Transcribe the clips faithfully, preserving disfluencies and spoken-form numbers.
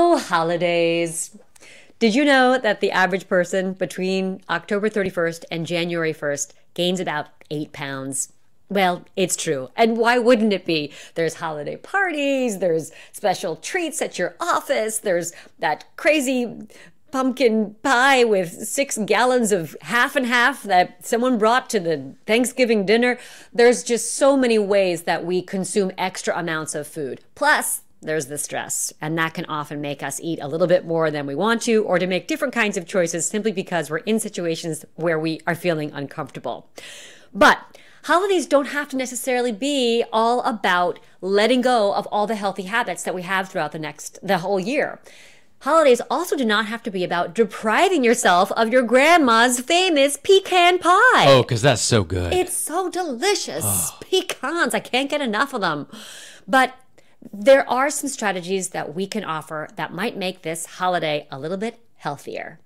Oh, holidays. Did you know that the average person between October thirty-first and January first gains about eight pounds? Well, it's true. And why wouldn't it be? There's holiday parties, there's special treats at your office, there's that crazy pumpkin pie with six gallons of half and half that someone brought to the Thanksgiving dinner. There's just so many ways that we consume extra amounts of food. Plus, there's the stress, and that can often make us eat a little bit more than we want to, or to make different kinds of choices simply because we're in situations where we are feeling uncomfortable. But holidays don't have to necessarily be all about letting go of all the healthy habits that we have throughout the next, the whole year. Holidays also do not have to be about depriving yourself of your grandma's famous pecan pie. Oh, because that's so good. It's so delicious. Oh. Pecans, I can't get enough of them. But there are some strategies that we can offer that might make this holiday a little bit healthier.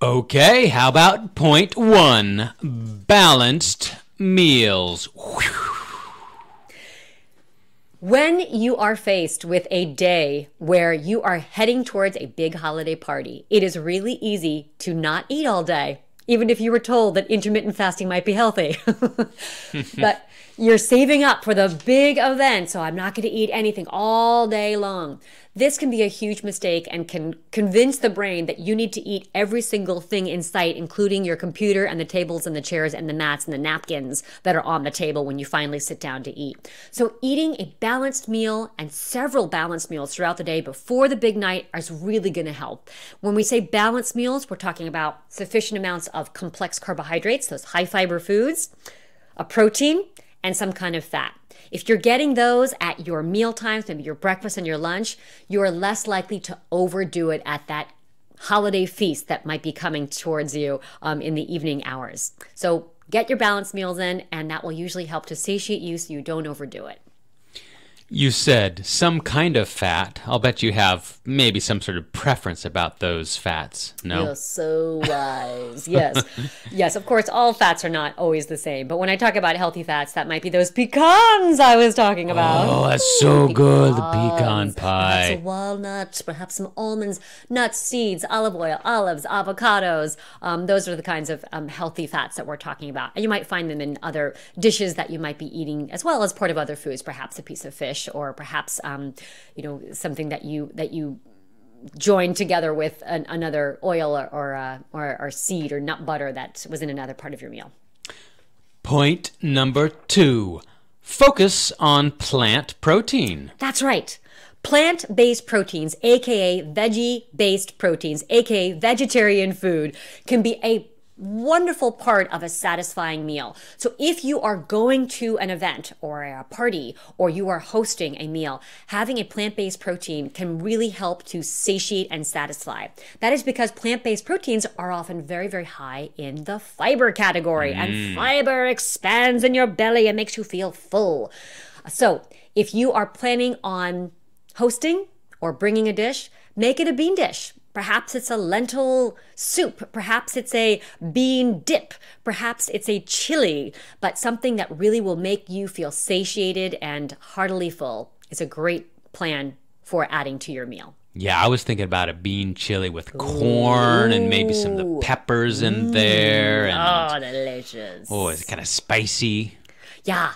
Okay, how about point one, balanced meals. Whew. When you are faced with a day where you are heading towards a big holiday party, it is really easy to not eat all day, even if you were told that intermittent fasting might be healthy. But you're saving up for the big event, so I'm not going to eat anything all day long. This can be a huge mistake and can convince the brain that you need to eat every single thing in sight, including your computer and the tables and the chairs and the mats and the napkins that are on the table when you finally sit down to eat. So eating a balanced meal and several balanced meals throughout the day before the big night is really going to help. When we say balanced meals, we're talking about sufficient amounts of complex carbohydrates, those high fiber foods, a protein, and some kind of fat. If you're getting those at your meal times, maybe your breakfast and your lunch, you're less likely to overdo it at that holiday feast that might be coming towards you um, in the evening hours. So get your balanced meals in, and that will usually help to satiate you so you don't overdo it. You said some kind of fat. I'll bet you have maybe some sort of preference about those fats, no? You're so wise. Yes. Yes, of course, all fats are not always the same. But when I talk about healthy fats, that might be those pecans I was talking about. Oh, that's so Ooh, good, the pecan pie. Perhaps a walnut, perhaps some almonds, nuts, seeds, olive oil, olives, avocados. Um, those are the kinds of um, healthy fats that we're talking about. And you might find them in other dishes that you might be eating as well as part of other foods, perhaps a piece of fish, or perhaps um, you know, something that you that you join together with an, another oil or or, uh, or or seed or nut butter that was in another part of your meal. Point number two, focus on plant protein. That's right. Plant-based proteins, aka veggie-based proteins, aka vegetarian food, can be a wonderful part of a satisfying meal. So if you are going to an event or a party, or you are hosting a meal, having a plant-based protein can really help to satiate and satisfy. That is because plant-based proteins are often very, very high in the fiber category, mm. and fiber expands in your belly and makes you feel full. So if you are planning on hosting or bringing a dish, make it a bean dish. Perhaps it's a lentil soup, perhaps it's a bean dip, perhaps it's a chili, but something that really will make you feel satiated and heartily full is a great plan for adding to your meal. Yeah, I was thinking about a bean chili with corn Ooh. and maybe some of the peppers in Ooh. there. And, oh, delicious. Oh, it's kind of spicy. Yeah.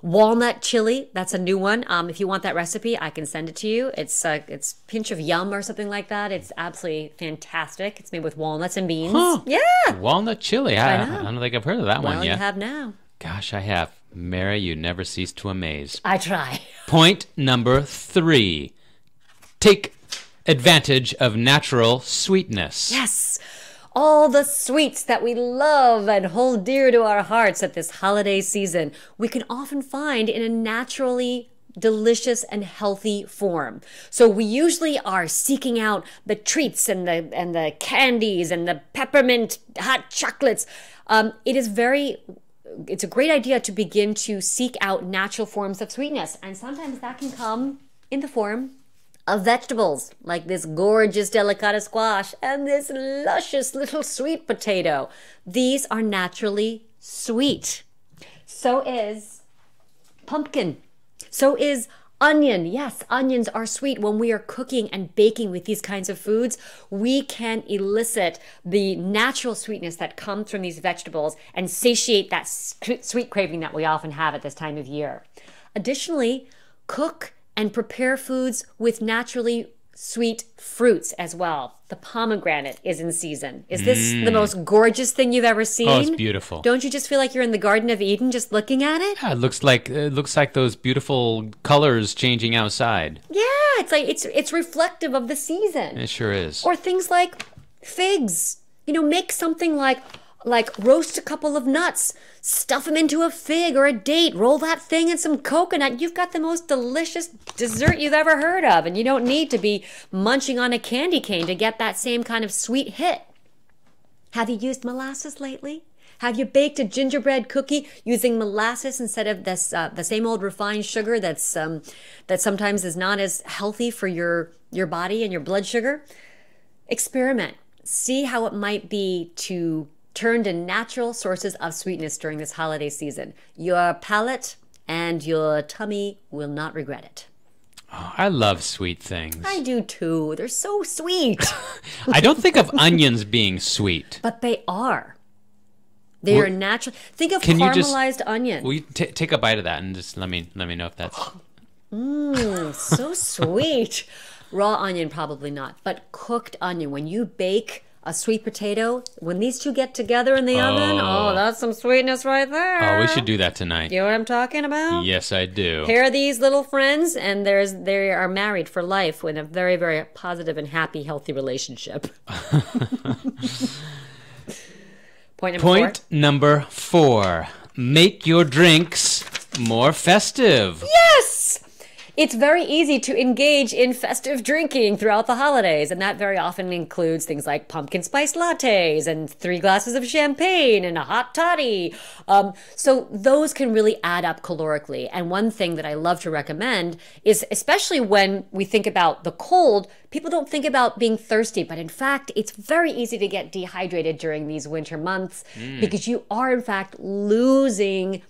Walnut chili, that's a new one. Um, if you want that recipe, I can send it to you. It's uh, it's Pinch of Yum or something like that. It's absolutely fantastic. It's made with walnuts and beans. Huh. Yeah. Walnut chili. I, I, I don't think I've heard of that well, one yet. Well, you have now. Gosh, I have. Mary, you never cease to amaze. I try. Point number three. Take advantage of natural sweetness. Yes. All the sweets that we love and hold dear to our hearts at this holiday season, we can often find in a naturally delicious and healthy form. So we usually are seeking out the treats and the and the candies and the peppermint hot chocolates. Um, it is very it's a great idea to begin to seek out natural forms of sweetness, and sometimes that can come in the form of vegetables, like this gorgeous delicata squash and this luscious little sweet potato. These are naturally sweet. So is pumpkin. So is Onion, yes, onions are sweet. When we are cooking and baking with these kinds of foods, we can elicit the natural sweetness that comes from these vegetables and satiate that sweet craving that we often have at this time of year. Additionally, cook and prepare foods with naturally sweet fruits as well. The pomegranate is in season. Is this mm. the most gorgeous thing you've ever seen? Oh, it's beautiful. Don't you just feel like you're in the Garden of Eden just looking at it? Yeah, it looks like it looks like those beautiful colors changing outside. Yeah, it's like it's it's reflective of the season. It sure is. Or things like figs. You know, make something like like roast a couple of nuts, stuff them into a fig or a date, roll that thing in some coconut. You've got the most delicious dessert you've ever heard of, and you don't need to be munching on a candy cane to get that same kind of sweet hit. Have you used molasses lately? Have you baked a gingerbread cookie using molasses instead of this uh, the same old refined sugar that's um, that sometimes is not as healthy for your your body and your blood sugar? Experiment. See how it might be to turn to natural sources of sweetness during this holiday season. Your palate and your tummy will not regret it. Oh, I love sweet things. I do too. They're so sweet. I don't think of onions being sweet. But they are. They well, are natural. Think of caramelized just, onion. Will you t take a bite of that and just let me, let me know if that's... Mmm, so sweet. Raw onion, probably not. But cooked onion, when you bake a sweet potato, when these two get together in the oh. oven, oh, that's some sweetness right there. Oh, we should do that tonight. You know what I'm talking about? Yes, I do. Here are these little friends, and there's they are married for life with a very, very positive and happy, healthy relationship. Point number Point four. number four. Make your drinks more festive. Yes! It's very easy to engage in festive drinking throughout the holidays, and that very often includes things like pumpkin spice lattes and three glasses of champagne and a hot toddy. Um, so those can really add up calorically. And one thing that I love to recommend is, especially when we think about the cold, people don't think about being thirsty, but in fact, it's very easy to get dehydrated during these winter months mm. because you are in fact losing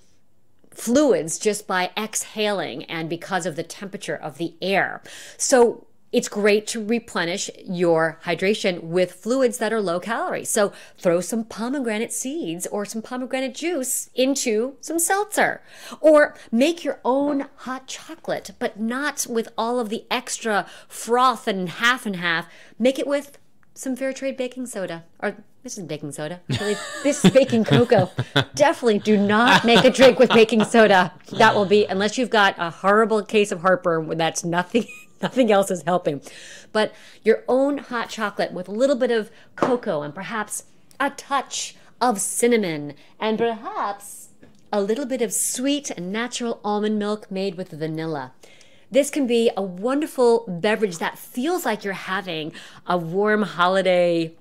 fluids just by exhaling and because of the temperature of the air. So it's great to replenish your hydration with fluids that are low calorie. So throw some pomegranate seeds or some pomegranate juice into some seltzer, or make your own hot chocolate, but not with all of the extra froth and half and half. Make it with some fair trade baking soda, or this is baking soda. Really, this is baking cocoa. Definitely do not make a drink with baking soda. That will be, unless you've got a horrible case of heartburn, when that's nothing, nothing else is helping. But your own hot chocolate with a little bit of cocoa and perhaps a touch of cinnamon and perhaps a little bit of sweet and natural almond milk made with vanilla. This can be a wonderful beverage that feels like you're having a warm holiday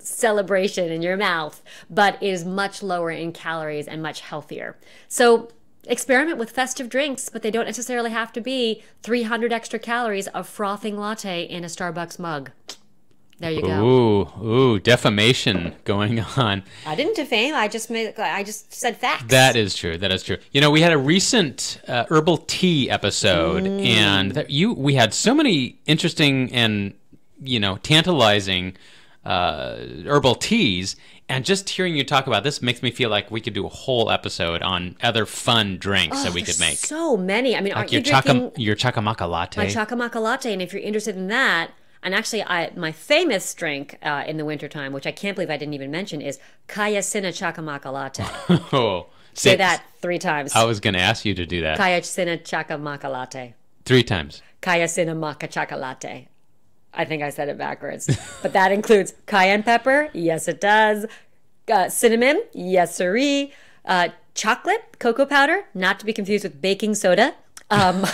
celebration in your mouth, but is much lower in calories and much healthier. So experiment with festive drinks, but they don't necessarily have to be three hundred extra calories of frothing latte in a Starbucks mug. There you go. Ooh, ooh, defamation going on. I didn't defame. I just made, I just said facts. That is true. That is true. You know, we had a recent uh, herbal tea episode, mm. and that you we had so many interesting and you know tantalizing uh, herbal teas. And just hearing you talk about this makes me feel like we could do a whole episode on other fun drinks oh, that we could make. So many. I mean, like aren't your you drinking your chakamaka latte? My chakamaka latte, and if you're interested in that. And actually, I, my famous drink uh, in the wintertime, which I can't believe I didn't even mention, is Kayacina Chakamaka Latte. Oh, say six. that three times. I was going to ask you to do that. Kayacina Chakamaka Latte. Three times. Kayacina Maka Chaka Latte. I think I said it backwards. But that includes cayenne pepper. Yes, it does. Uh, cinnamon. Yes, siree. Uh, chocolate, cocoa powder, not to be confused with baking soda. Um,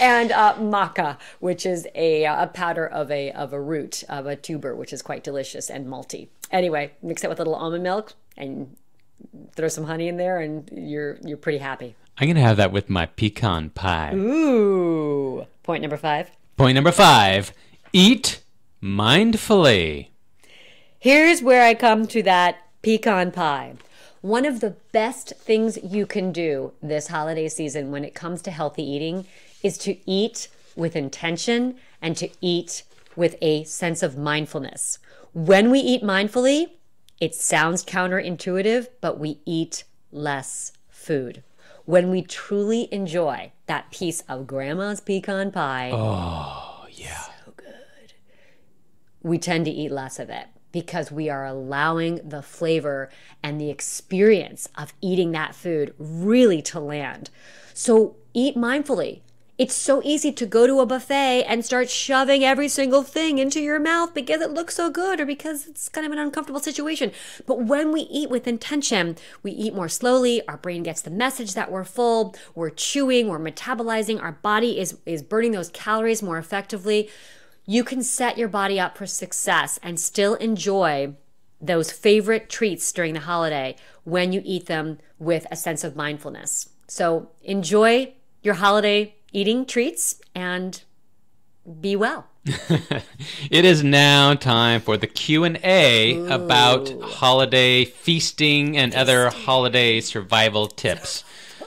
and uh, maca, which is a, a powder of a, of a root, of a tuber, which is quite delicious and malty. Anyway, mix it with a little almond milk and throw some honey in there and you're, you're pretty happy. I'm going to have that with my pecan pie. Ooh. Point number five. Point number five. Eat mindfully. Here's where I come to that pecan pie. One of the best things you can do this holiday season when it comes to healthy eating is to eat with intention and to eat with a sense of mindfulness. When we eat mindfully, it sounds counterintuitive, but we eat less food. When we truly enjoy that piece of grandma's pecan pie, oh, yeah, so good, we tend to eat less of it, because we are allowing the flavor and the experience of eating that food really to land. So eat mindfully. It's so easy to go to a buffet and start shoving every single thing into your mouth because it looks so good or because it's kind of an uncomfortable situation. But when we eat with intention, we eat more slowly, our brain gets the message that we're full, we're chewing, we're metabolizing, our body is, is burning those calories more effectively. You can set your body up for success and still enjoy those favorite treats during the holiday when you eat them with a sense of mindfulness. So enjoy your holiday eating treats and be well. It is now time for the Q and A about holiday feasting and feasting. Other holiday survival tips.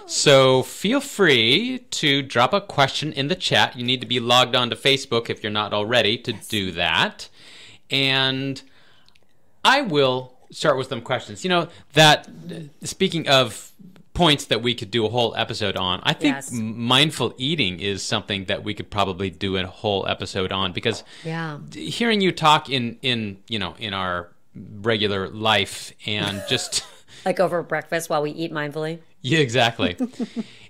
So feel free to drop a question in the chat. You need to be logged on to Facebook if you're not already to yes. do that. And I will start with some questions. You know, that speaking of points that we could do a whole episode on, I think yes. mindful eating is something that we could probably do a whole episode on, because yeah. hearing you talk in, in, you know, in our regular life and just... like over breakfast while we eat mindfully. Yeah, exactly.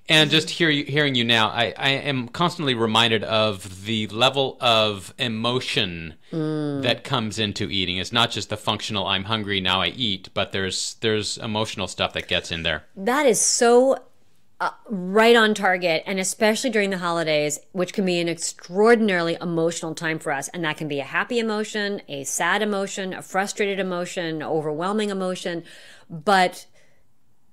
And just hear you, hearing you now, I, I am constantly reminded of the level of emotion mm. that comes into eating. It's not just the functional, I'm hungry, now I eat, but there's, there's emotional stuff that gets in there. That is so uh, right on target, and especially during the holidays, which can be an extraordinarily emotional time for us. And that can be a happy emotion, a sad emotion, a frustrated emotion, overwhelming emotion, but...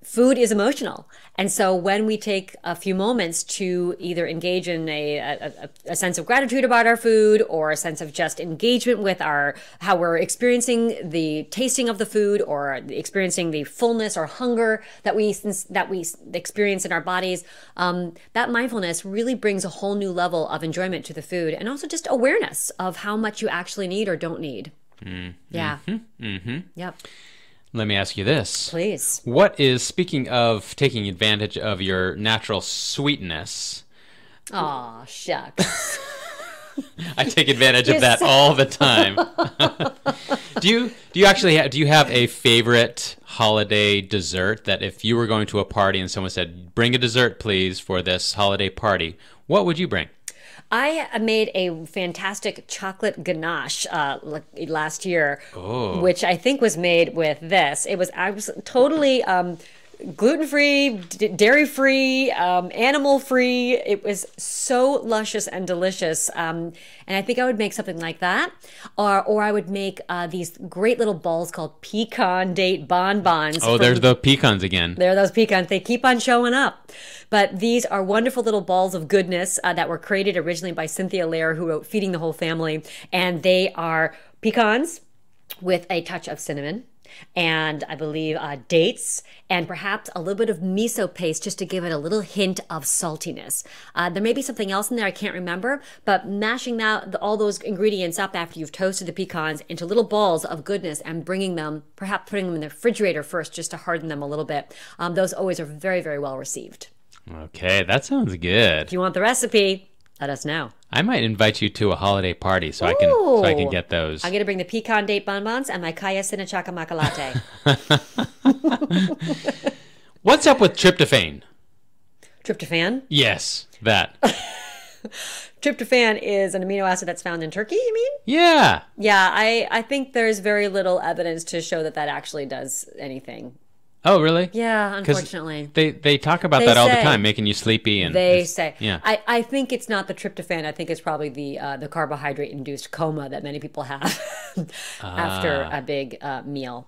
food is emotional. And so when we take a few moments to either engage in a, a, a sense of gratitude about our food, or a sense of just engagement with our, how we're experiencing the tasting of the food, or experiencing the fullness or hunger that we, that we experience in our bodies, um, that mindfulness really brings a whole new level of enjoyment to the food, and also just awareness of how much you actually need or don't need. Mm-hmm. Yeah. Mm-hmm. Yep. Let me ask you this. Please. What is, speaking of taking advantage of your natural sweetness. Aw, shucks. I take advantage of that so... all the time. do you do you actually have, do you have a favorite holiday dessert that if you were going to a party and someone said, bring a dessert please for this holiday party, what would you bring? I made a fantastic chocolate ganache uh, last year, oh. which I think was made with this. It was, I was totally um, gluten-free, dairy-free, um, animal-free. It was so luscious and delicious. Um, and I think I would make something like that. Or, or I would make uh, these great little balls called pecan date bonbons. Oh, from, there's the pecans again. There are those pecans. They keep on showing up. But these are wonderful little balls of goodness uh, that were created originally by Cynthia Lair, who wrote Feeding the Whole Family. And they are pecans with a touch of cinnamon, and I believe uh, dates, and perhaps a little bit of miso paste just to give it a little hint of saltiness. Uh, there may be something else in there, I can't remember, but mashing that, all those ingredients up after you've toasted the pecans into little balls of goodness and bringing them, perhaps putting them in the refrigerator first just to harden them a little bit. Um, those always are very, very well received. Okay, that sounds good. If you want the recipe, let us know. I might invite you to a holiday party so Ooh. I can so I can get those. I'm gonna bring the pecan date bonbons and my Kaya Sinachakamaka latte. What's up with tryptophan? Tryptophan? Yes, that. Tryptophan is an amino acid that's found in turkey, you mean? Yeah. Yeah, I, I think there's very little evidence to show that that actually does anything. Oh, really? Yeah, unfortunately. They, they talk about they that all say, the time, making you sleepy. And they say. Yeah. I, I think it's not the tryptophan. I think it's probably the, uh, the carbohydrate-induced coma that many people have after uh, a big uh, meal.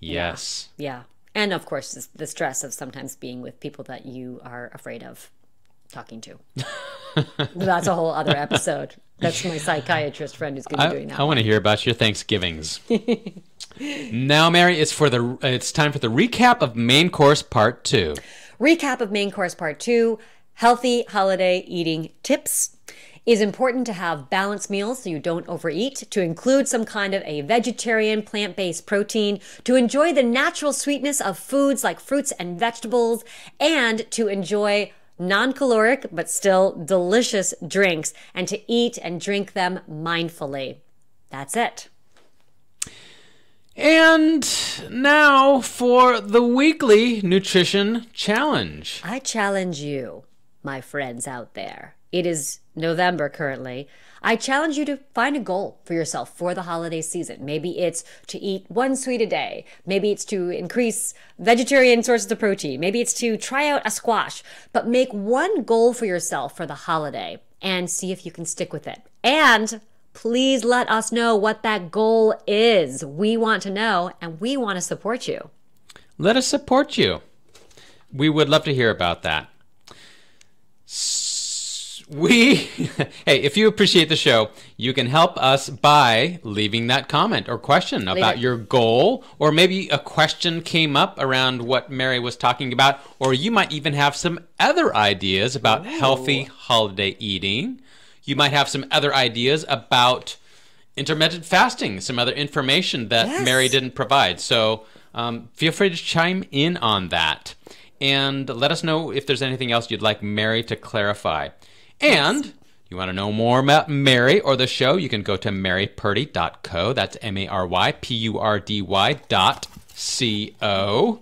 Yes. Yeah. yeah. And, of course, the stress of sometimes being with people that you are afraid of. talking to. That's a whole other episode. That's my psychiatrist friend who's going to be doing that. I want to hear about your Thanksgivings. Now, Mary, it's for the it's time for the recap of Main Course Part Two. Recap of Main Course Part Two: Healthy Holiday Eating Tips. It is important to have balanced meals so you don't overeat, to include some kind of a vegetarian, plant-based protein, to enjoy the natural sweetness of foods like fruits and vegetables, and to enjoy non-caloric but still delicious drinks, and to eat and drink them mindfully. That's it. And now for the weekly nutrition challenge. I challenge you, my friends out there. It is November currently. I challenge you to find a goal for yourself for the holiday season. Maybe it's to eat one sweet a day. Maybe it's to increase vegetarian sources of protein. Maybe it's to try out a squash. But make one goal for yourself for the holiday and see if you can stick with it. And please let us know what that goal is. We want to know, and we want to support you. Let us support you. We would love to hear about that. So We, hey, if you appreciate the show, you can help us by leaving that comment or question about your goal, or maybe a question came up around what Mary was talking about, or you might even have some other ideas about Ooh. healthy holiday eating. You might have some other ideas about intermittent fasting, some other information that yes. Mary didn't provide. So um, feel free to chime in on that. And let us know if there's anything else you'd like Mary to clarify. And you want to know more about Mary or the show, you can go to mary purdy dot co. That's M A R Y P U R D Y dot C O.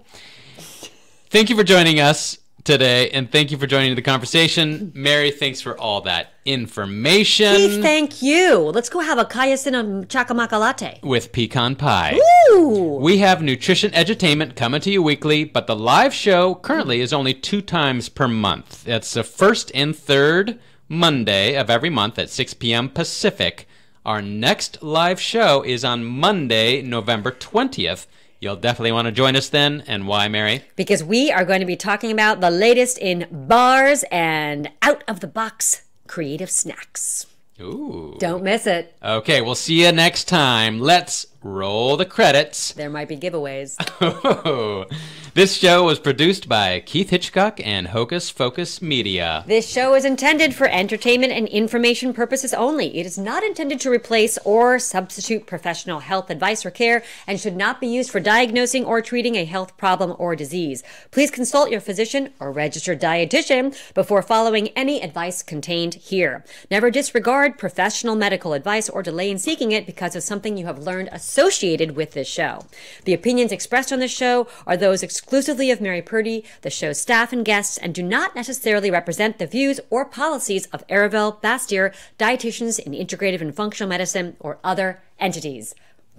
Thank you for joining us today, and thank you for joining the conversation. Mary, thanks for all that information. Keith, thank you. Let's go have a Kaiacina Chacamaca latte. With pecan pie. Ooh. We have Nutrition Edutainment coming to you weekly, but the live show currently is only two times per month. It's the first and third Monday of every month at six P M Pacific. Our next live show is on Monday, November twentieth. You'll definitely want to join us then. And why, Mary? Because we are going to be talking about the latest in bars and out-of-the-box creative snacks. Ooh. Don't miss it. Okay, we'll see you next time. Let's roll the credits. There might be giveaways. Oh. This show was produced by Keith Hitchcock and Hocus Focus Media. This show is intended for entertainment and information purposes only. It is not intended to replace or substitute professional health advice or care, and should not be used for diagnosing or treating a health problem or disease. Please consult your physician or registered dietitian before following any advice contained here. Never disregard professional medical advice or delay in seeking it because of something you have learned associated with this show. The opinions expressed on this show are those exclusively of Mary Purdy, the show's staff and guests, and do not necessarily represent the views or policies of Arivel, Bastier, dietitians in integrative and functional medicine, or other entities.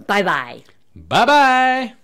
Bye-bye. Bye-bye.